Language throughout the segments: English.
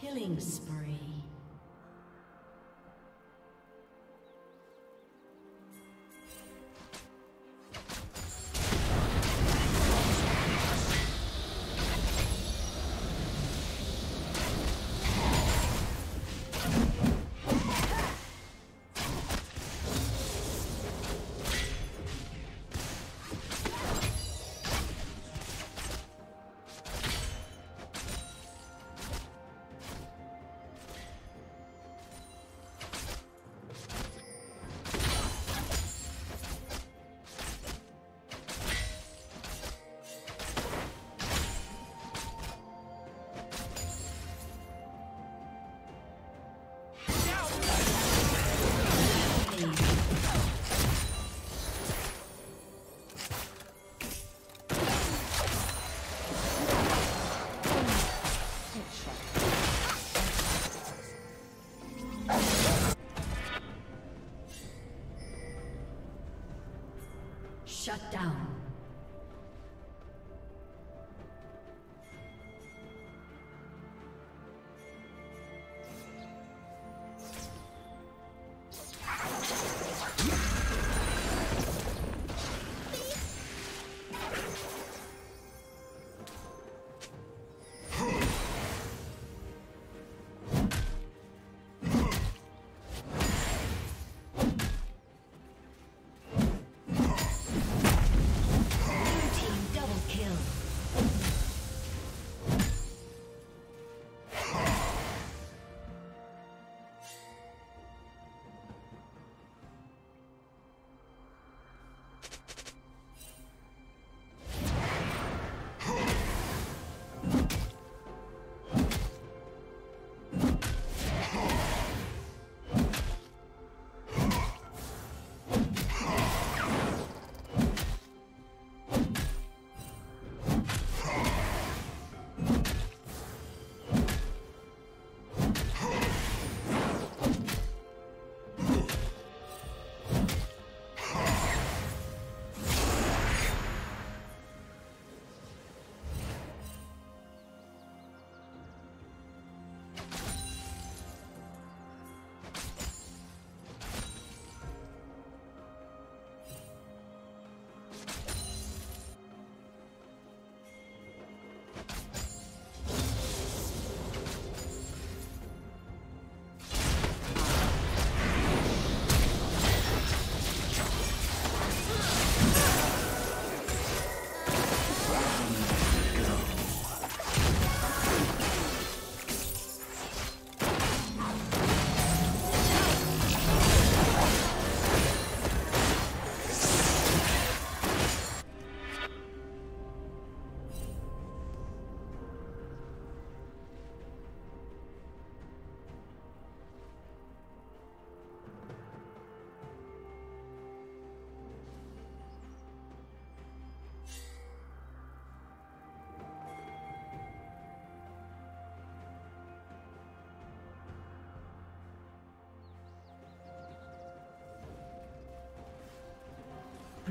Killing spree. Shut down.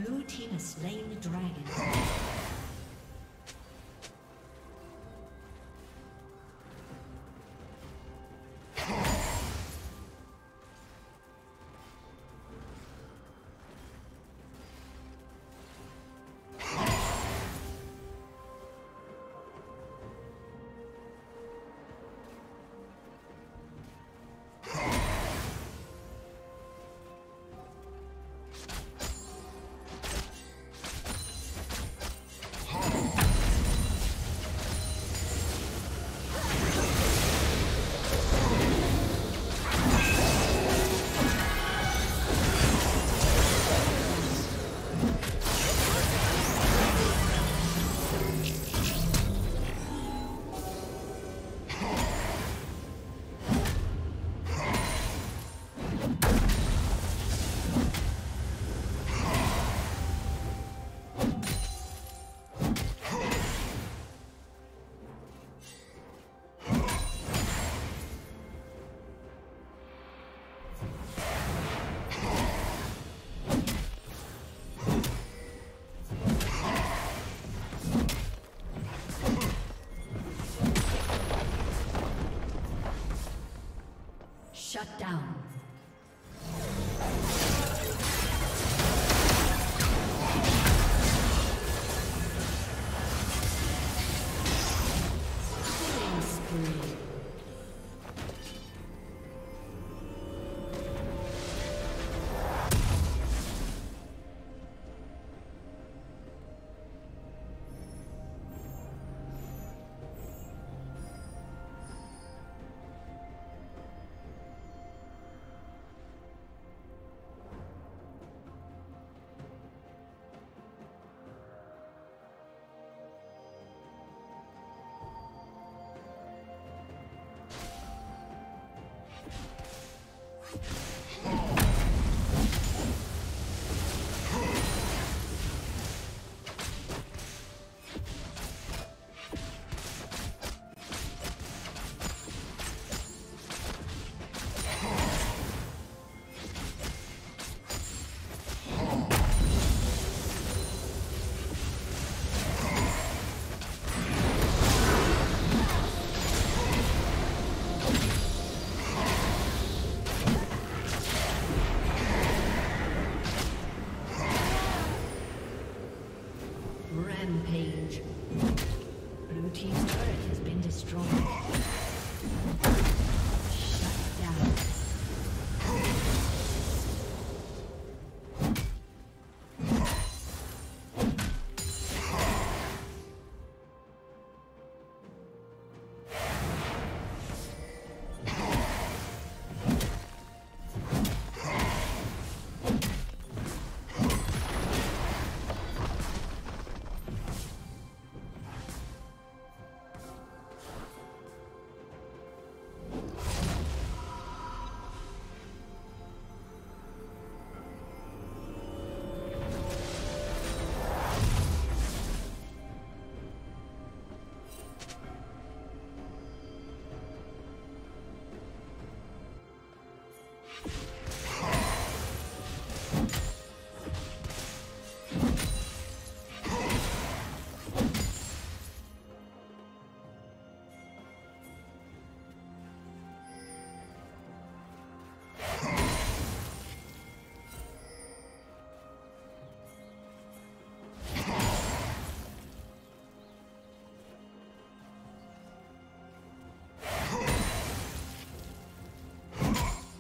Blue team has slain the dragon. Shut down. Rampage. Blue team's turret has been destroyed. Shut down.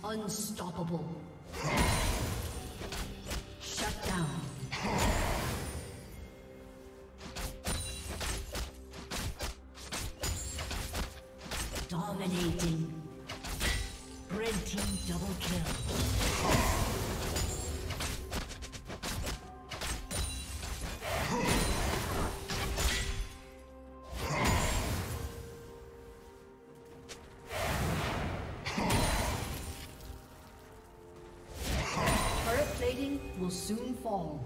Unstoppable. Shut down. Dominating. Red team double kill. Will soon fall.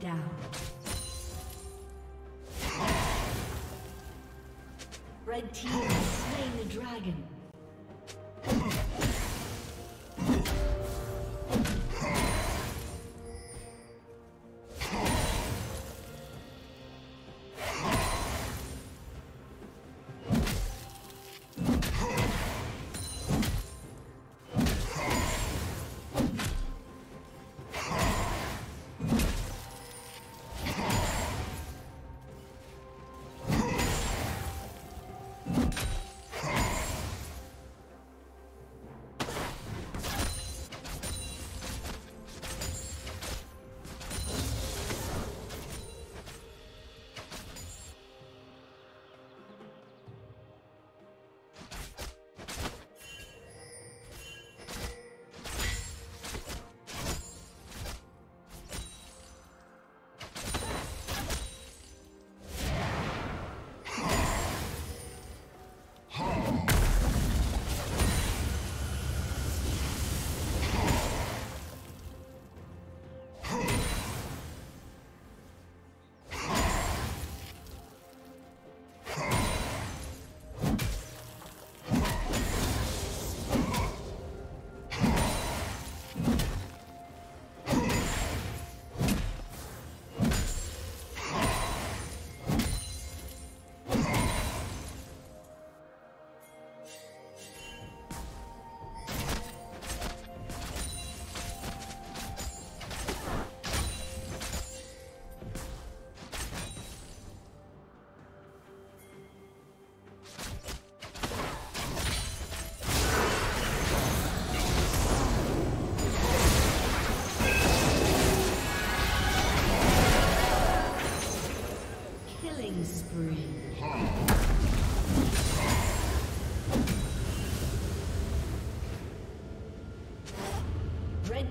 Down. Red team has slain the dragon. Red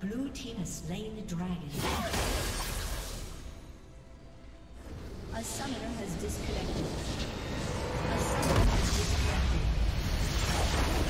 Blue team has slain the dragon. A summoner has disconnected. A summoner has disconnected.